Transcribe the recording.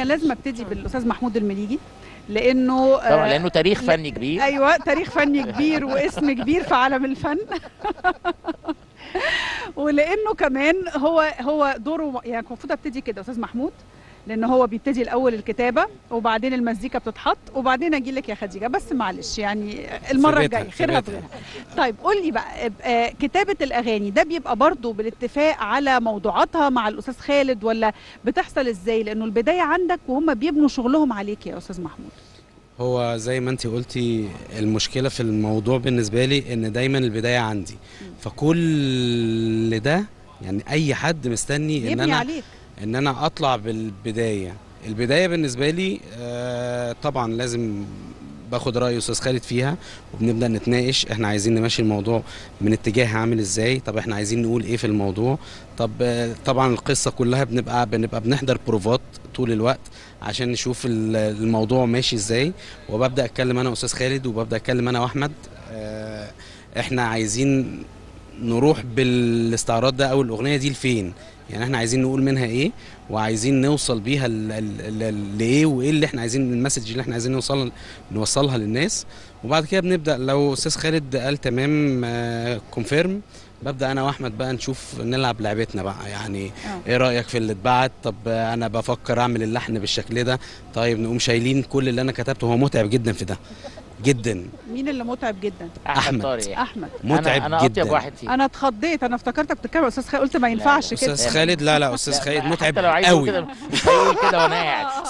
كان لازم ابتدي بالاستاذ محمود المليجي، لانه طبعا لانه تاريخ فني كبير. ايوه تاريخ فني كبير واسم كبير في عالم الفن. ولانه كمان هو دوره، يعني المفروض ابتدي كده استاذ محمود، لان هو بيبتدي الاول الكتابه وبعدين المزيكا بتتحط وبعدين اجي لك يا خديجه، بس معلش يعني المره الجايه خيرها بغيرها. طيب قول لي بقى، كتابه الاغاني ده بيبقى برضه بالاتفاق على موضوعاتها مع الاستاذ خالد ولا بتحصل ازاي؟ لانه البدايه عندك وهم بيبنوا شغلهم عليك يا استاذ محمود. هو زي ما انت قلتي، المشكله في الموضوع بالنسبه لي ان دايما البدايه عندي، فكل ده يعني اي حد مستني ان انا عليك. ان انا اطلع بالبدايه. البدايه بالنسبه لي طبعا لازم باخد راي استاذ خالد فيها، وبنبدا نتناقش احنا عايزين نمشي الموضوع من اتجاه عامل ازاي، طب احنا عايزين نقول ايه في الموضوع. طب طبعا القصه كلها بنبقى بنحضر بروفات طول الوقت عشان نشوف الموضوع ماشي ازاي، وببدا اتكلم انا واستاذ خالد وببدا اتكلم انا واحمد، احنا عايزين نروح بالاستعراض ده او الاغنيه دي لفين، يعني احنا عايزين نقول منها ايه وعايزين نوصل بيها لايه، وايه اللي احنا عايزين، المسج اللي احنا عايزين نوصلها للناس. وبعد كده بنبدا، لو استاذ خالد قال تمام كونفيرم، ببدا انا واحمد بقى نشوف نلعب لعبتنا بقى، يعني ايه رايك في اللي اتبعت، طب انا بفكر اعمل اللحن بالشكل ده، طيب نقوم شايلين كل اللي انا كتبته. هو متعب جدا في ده جدا. مين اللي متعب جدا؟ احمد طارق. احمد متعب أنا جدا. انا واحد فيه. انا اتخضيت، انا افتكرتك بتتكلم استاذ خالد، قلت ما ينفعش كده استاذ خالد. لا استاذ خالد متعب قوي. مش هيقول كده وانا قاعد.